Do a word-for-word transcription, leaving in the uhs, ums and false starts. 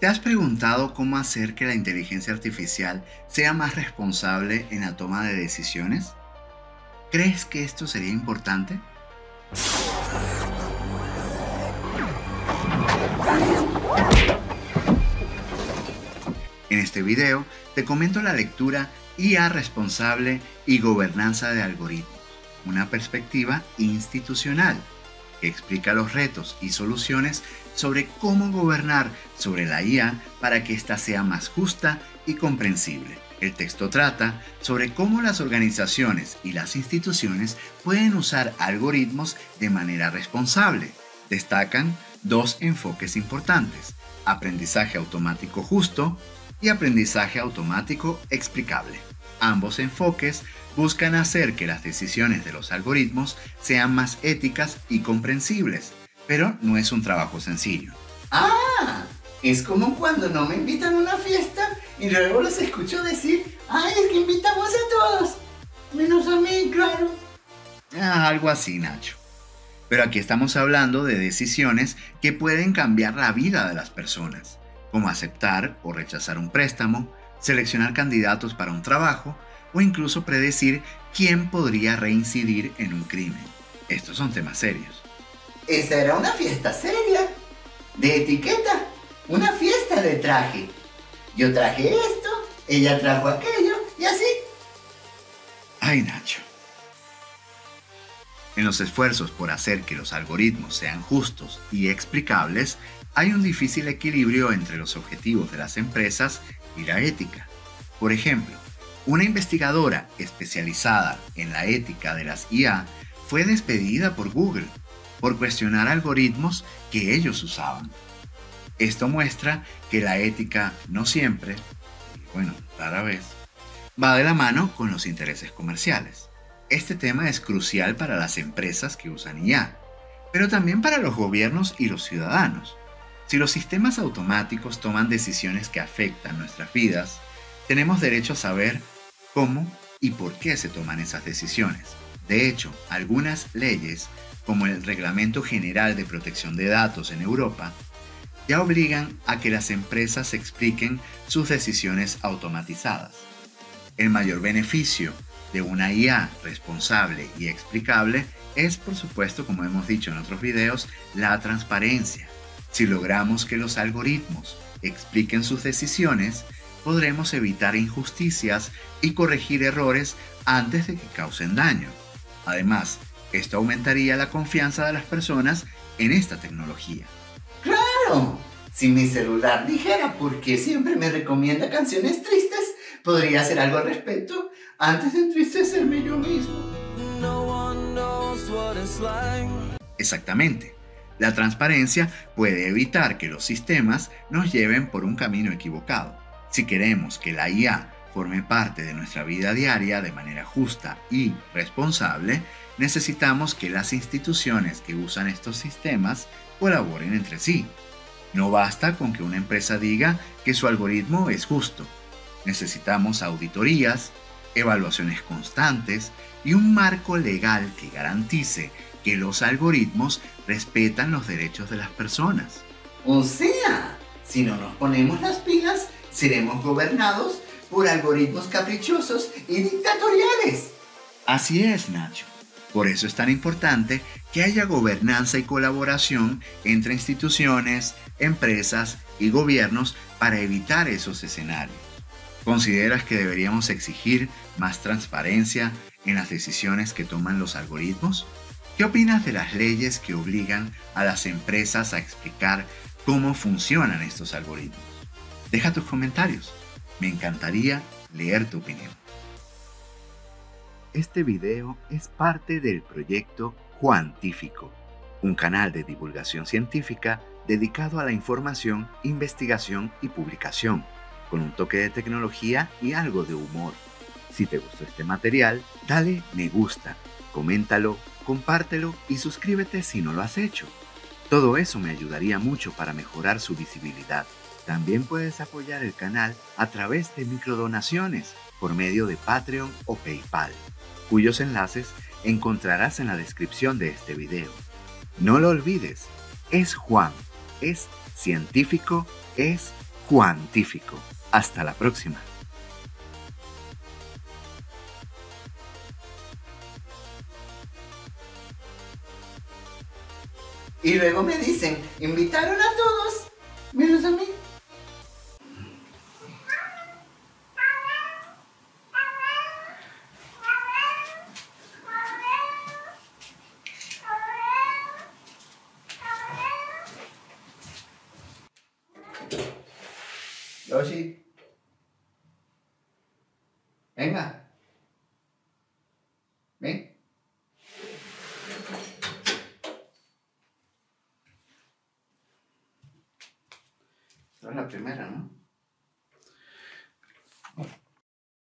¿Te has preguntado cómo hacer que la inteligencia artificial sea más responsable en la toma de decisiones? ¿Crees que esto sería importante? En este video te comento la lectura I A responsable y gobernanza de algoritmos, una perspectiva institucional que explica los retos y soluciones sobre cómo gobernar sobre la I A para que ésta sea más justa y comprensible. El texto trata sobre cómo las organizaciones y las instituciones pueden usar algoritmos de manera responsable. Destacan dos enfoques importantes: aprendizaje automático justo y aprendizaje automático explicable. Ambos enfoques buscan hacer que las decisiones de los algoritmos sean más éticas y comprensibles, pero no es un trabajo sencillo. ¡Ah! Es como cuando no me invitan a una fiesta y luego los escucho decir: ¡ay, es que invitamos a todos! Menos a mí, claro. Ah, algo así, Nacho. Pero aquí estamos hablando de decisiones que pueden cambiar la vida de las personas, como aceptar o rechazar un préstamo, seleccionar candidatos para un trabajo o incluso predecir quién podría reincidir en un crimen. Estos son temas serios. Esa era una fiesta seria, de etiqueta, una fiesta de traje. Yo traje esto, ella trajo aquello y así. Ay, Nacho. En los esfuerzos por hacer que los algoritmos sean justos y explicables, hay un difícil equilibrio entre los objetivos de las empresas y la ética. Por ejemplo, una investigadora especializada en la ética de las I A fue despedida por Google por cuestionar algoritmos que ellos usaban. Esto muestra que la ética no siempre, y bueno, rara vez, va de la mano con los intereses comerciales. Este tema es crucial para las empresas que usan I A, pero también para los gobiernos y los ciudadanos. Si los sistemas automáticos toman decisiones que afectan nuestras vidas, tenemos derecho a saber cómo y por qué se toman esas decisiones. De hecho, algunas leyes, como el Reglamento General de Protección de Datos en Europa, ya obligan a que las empresas expliquen sus decisiones automatizadas. El mayor beneficio de una I A responsable y explicable es, por supuesto, como hemos dicho en otros videos, la transparencia. Si logramos que los algoritmos expliquen sus decisiones, podremos evitar injusticias y corregir errores antes de que causen daño. Además, esto aumentaría la confianza de las personas en esta tecnología. ¡Claro! Si mi celular dijera por qué siempre me recomienda canciones tristes, podría hacer algo al respecto antes de entristecerme yo mismo. Exactamente. La transparencia puede evitar que los sistemas nos lleven por un camino equivocado. Si queremos que la I A forme parte de nuestra vida diaria de manera justa y responsable, necesitamos que las instituciones que usan estos sistemas colaboren entre sí. No basta con que una empresa diga que su algoritmo es justo. Necesitamos auditorías, evaluaciones constantes y un marco legal que garantice que los algoritmos respetan los derechos de las personas. O sea, si no nos ponemos las pilas, seremos gobernados por algoritmos caprichosos y dictatoriales. Así es, Nacho. Por eso es tan importante que haya gobernanza y colaboración entre instituciones, empresas y gobiernos para evitar esos escenarios. ¿Consideras que deberíamos exigir más transparencia en las decisiones que toman los algoritmos? ¿Qué opinas de las leyes que obligan a las empresas a explicar cómo funcionan estos algoritmos? Deja tus comentarios. Me encantaría leer tu opinión. Este video es parte del proyecto Juantífico, un canal de divulgación científica dedicado a la información, investigación y publicación, con un toque de tecnología y algo de humor. Si te gustó este material, dale me gusta, coméntalo, compártelo y suscríbete si no lo has hecho. Todo eso me ayudaría mucho para mejorar su visibilidad. También puedes apoyar el canal a través de microdonaciones por medio de Patreon o PayPal, cuyos enlaces encontrarás en la descripción de este video. No lo olvides, es Juan, es científico, es Juantífico. Hasta la próxima. Y luego me dicen, invitaron a todos, menos a mí. Yoshi, venga, ven. Esta es la primera, ¿no?